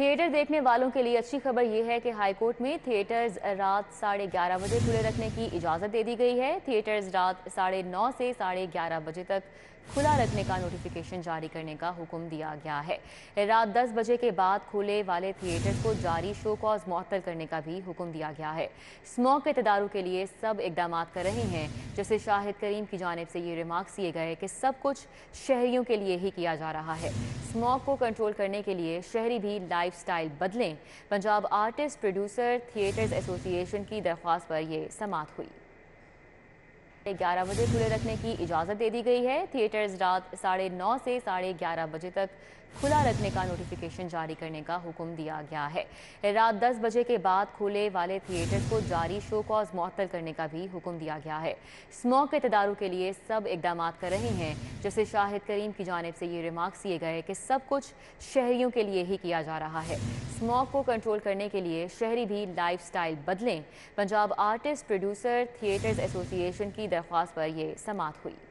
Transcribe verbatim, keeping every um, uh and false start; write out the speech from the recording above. Theatre देखने वालों के लिए अच्छी खबर यह है कि हाईकोर्ट में थिएटर्स रात साढ़े ग्यारह बजे खुले रखने की इजाज़त दे दी गई है। थिएटर्स रात साढ़े नौ से साढ़े ग्यारह बजे तक खुला रखने का नोटिफिकेशन जारी करने का हुक्म दिया गया है। रात दस बजे के बाद खुले वाले थिएटर्स को जारी शो कॉज मुअत्तल करने का भी हुक्म दिया गया है। स्मॉग के तदारू के लिए सब इकदाम कर रहे हैं। जैसे शाहिद करीम की जानिब से ये रिमार्क्स दिए गए कि सब कुछ शहरियों के लिए ही किया जा रहा है। स्मॉग को कंट्रोल करने के लिए शहरी भी लाइफस्टाइल बदलें। Punjab artist producer theatres association की दरख्वास्त पर यह समाअत हुई। ग्यारह बजे खुले रखने की इजाज़त दे दी गई है। थिएटर्स रात साढ़े नौ से साढ़े ग्यारह बजे तक खुला रखने का नोटिफिकेशन जारी करने का हुक्म दिया गया है। रात दस बजे के बाद खुले वाले थिएटर्स को जारी शो कॉज मुअत्तल करने का भी हुक्म दिया गया है। स्मॉग के तदारू के लिए सब इकदाम कर रहे हैं। जैसे शाहिद करीम की जानिब से ये रिमार्क्स दिए गए कि सब कुछ शहरियों के लिए ही किया जा रहा है। स्मॉग को कंट्रोल करने के लिए शहरी भी लाइफस्टाइल बदलें। Punjab artist producer theatres association की दरख्वास्त पर यह समाअत हुई।